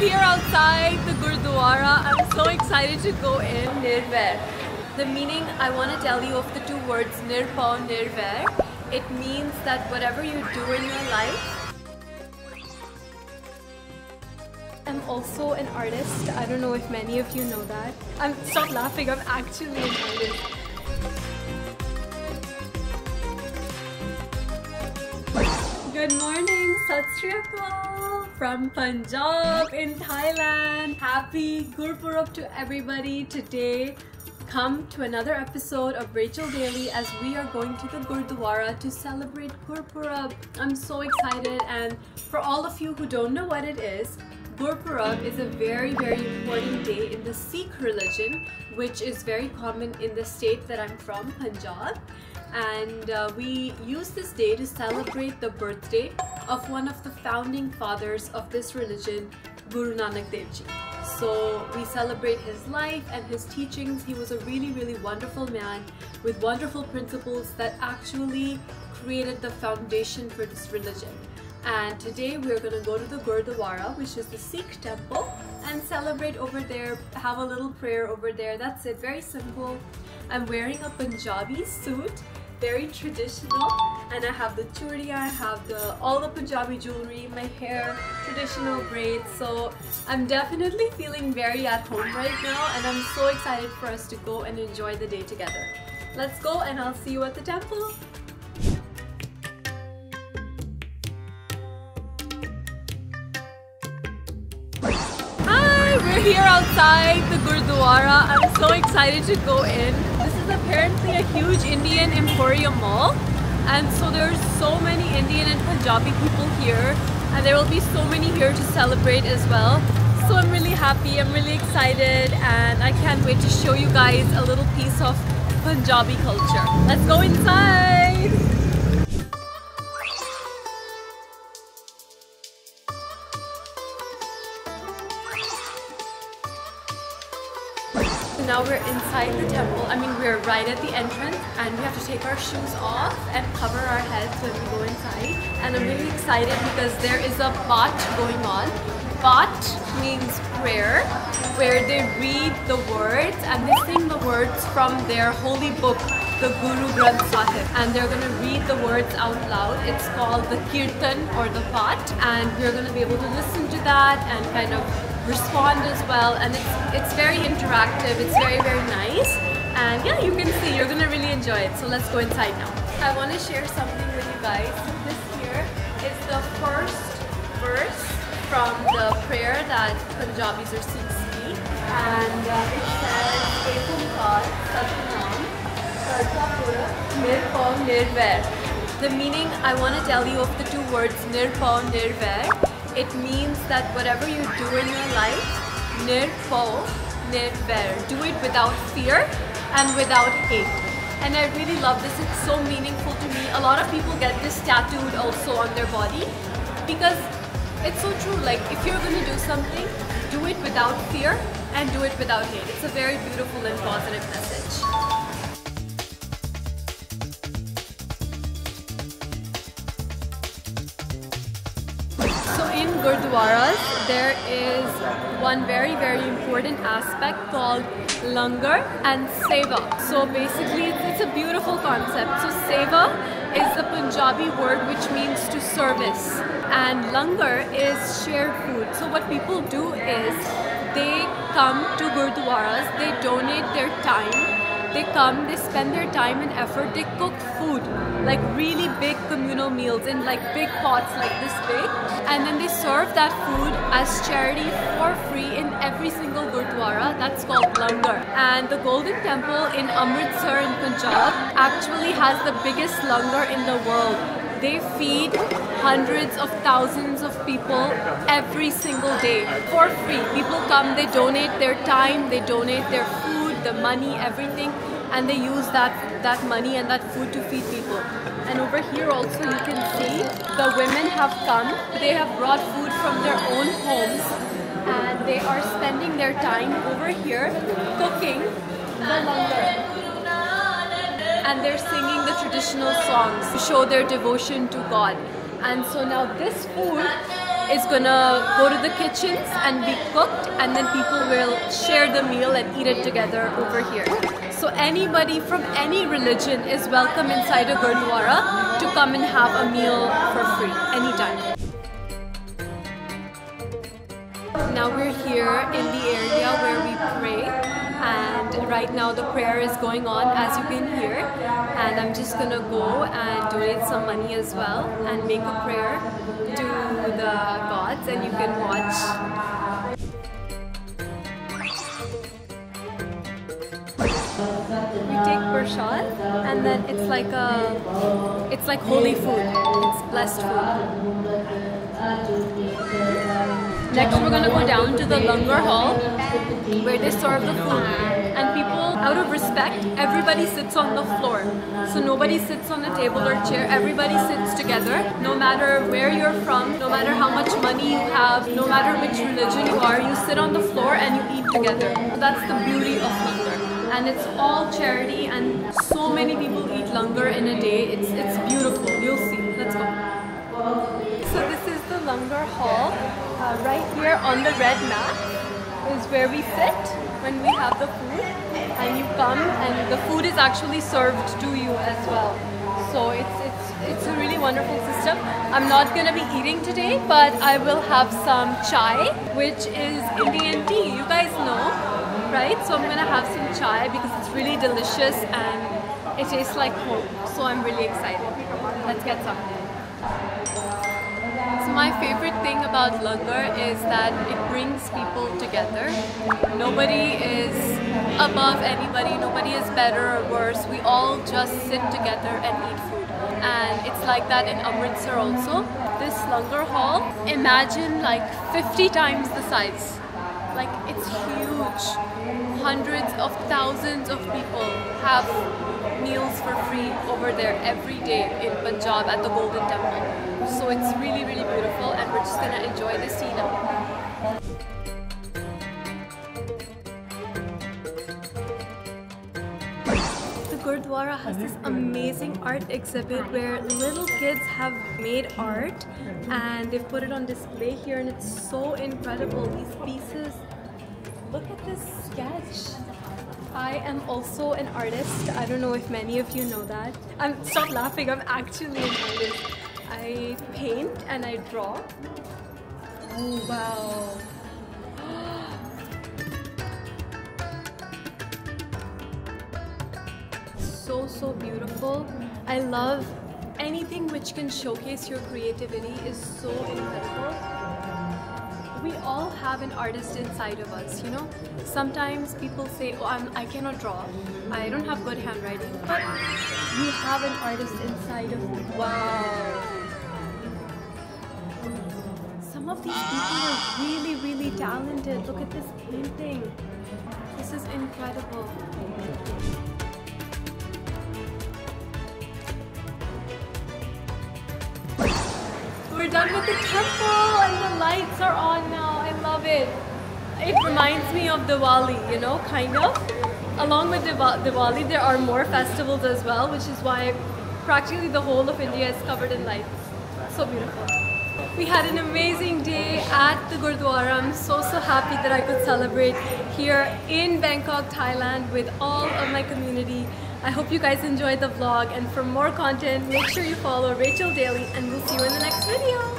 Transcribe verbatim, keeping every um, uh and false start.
here outside the Gurdwara. I'm so excited to go in. Nirvair. The meaning I want to tell you of the two words Nirbhau Nirvair. It means that whatever you do in your life. I'm also an artist. I don't know if many of you know that. I'm stop laughing. I'm actually an artist. Good morning, Sat Sri Akal from Punjab in Thailand. Happy Gurpurab to everybody. Today, come to another episode of Rachel Daly as we are going to the Gurdwara to celebrate Gurpurab. I'm so excited, and for all of you who don't know what it is, Gurpurab is a very very important day in the Sikh religion, which is very common in the state that I'm from, Punjab. And uh, we use this day to celebrate the birthday of one of the founding fathers of this religion, Guru Nanak Dev Ji. So we celebrate his life and his teachings. He was a really really wonderful man with wonderful principles that actually created the foundation for this religion. And today we are going to go to the Gurdwara, which is the Sikh temple, and celebrate over there, have a little prayer over there. That's it, very simple. I'm wearing a Punjabi suit, very traditional, and I have the churia, I have the all the Punjabi jewelry, my hair, traditional braids. So I'm definitely feeling very at home right now, and I'm so excited for us to go and enjoy the day together. Let's go, and I'll see you at the temple. We're here outside the Gurdwara. I'm so excited to go in. This is apparently a huge Indian emporium mall, and so there's so many Indian and Punjabi people here, and there will be so many here to celebrate as well. So I'm really happy, I'm really excited, and I can't wait to show you guys a little piece of Punjabi culture. Let's go inside! Now we're inside the temple. I mean, we're right at the entrance, and we have to take our shoes off and cover our heads when we go inside. And I'm really excited because there is a path going on. Path means prayer, where they read the words and they sing the words from their holy book, the Guru Granth Sahib. And they're going to read the words out loud. It's called the kirtan or the path, and we're going to be able to listen to that and kind of respond as well, and it's it's very interactive, it's very very nice, and yeah, you can see you're gonna really enjoy it. So let's go inside now. I want to share something with you guys. This here is the first verse from the prayer that Punjabis or Sikhs speak, and uh, it says Aumkar Satnam Kartapura Nirbhau Nirvair. The meaning I want to tell you of the two words Nirbhau Nirvair. It means that whatever you do in your life, Nirbhau Nirvair, do it without fear and without hate. And I really love this, it's so meaningful to me. A lot of people get this tattooed also on their body because it's so true. Like, if you're going to do something, do it without fear and do it without hate. It's a very beautiful and positive message. Gurdwaras, there is one very very important aspect called Langar and Seva. So basically it's a beautiful concept. So Seva is the Punjabi word which means to service, and Langar is shared food. So what people do is they come to Gurdwaras, they donate their time. They come, they spend their time and effort, they cook food, like really big communal meals in like big pots like this big, and then they serve that food as charity for free in every single Gurdwara. That's called Langar. And the Golden Temple in Amritsar in Punjab actually has the biggest Langar in the world. They feed hundreds of thousands of people every single day for free. People come, they donate their time, they donate their food, the money, everything, and they use that that money and that food to feed people. And over here also you can see the women have come, they have brought food from their own homes, and they are spending their time over here cooking the langar, and they're singing the traditional songs to show their devotion to God. And so now this food is gonna go to the kitchens and be cooked, and then people will share the meal and eat it together over here. So anybody from any religion is welcome inside a Gurdwara to come and have a meal for free anytime. Now we're here in the area where we pray, and right now the prayer is going on as you can hear, and I'm just gonna go and donate some money as well and make a prayer to the gods, and you can watch. We take prashad, and then it's like a, it's like holy food, it's blessed food. Next we're going to go down to the Langar hall where they serve the food, and people, out of respect, everybody sits on the floor. So nobody sits on a table or chair, everybody sits together. No matter where you're from, no matter how much money you have, no matter which religion you are, you sit on the floor and you eat together. So that's the beauty of Langar, and it's all charity, and so many people eat Langar in a day. It's, it's beautiful, you'll see. Let's go. So this is the Langar hall. Uh, right here on the red mat is where we sit when we have the food, and you come and the food is actually served to you as well. So it's it's it's a really wonderful system. I'm not gonna be eating today, but I will have some chai, which is Indian tea. You guys know, right? So I'm gonna have some chai because it's really delicious and it tastes like home. So I'm really excited. Let's get some. So my favorite thing about Langar is that it brings people together. Nobody is above anybody, nobody is better or worse. We all just sit together and eat food. And it's like that in Amritsar also. This Langar hall, imagine like fifty times the size. Like it's huge. Hundreds of thousands of people have meals for free over there every day in Punjab at the Golden Temple. So it's really, really beautiful, and we're just gonna enjoy the scene now. The Gurdwara has this amazing art exhibit where little kids have made art and they've put it on display here, and it's so incredible. These pieces, look at this sketch. I am also an artist. I don't know if many of you know that. I'm, stop laughing, I'm actually an artist. I paint and I draw. Oh wow. So, so beautiful. I love anything which can showcase your creativity is so incredible. We all have an artist inside of us, you know. Sometimes people say, oh, I'm, I cannot draw. I don't have good handwriting. But you have an artist inside of you. Wow. Some of these people are really, really talented. Look at this painting. This is incredible. We're done with the temple and the lights are on now. I love it. It reminds me of Diwali, you know, kind of. Along with Diva Diwali, there are more festivals as well, which is why practically the whole of India is covered in lights. So beautiful. We had an amazing day at the Gurdwara. I'm so, so happy that I could celebrate here in Bangkok, Thailand with all of my community. I hope you guys enjoyed the vlog, and for more content, make sure you follow Rachel Daly, and we'll see you in the next video.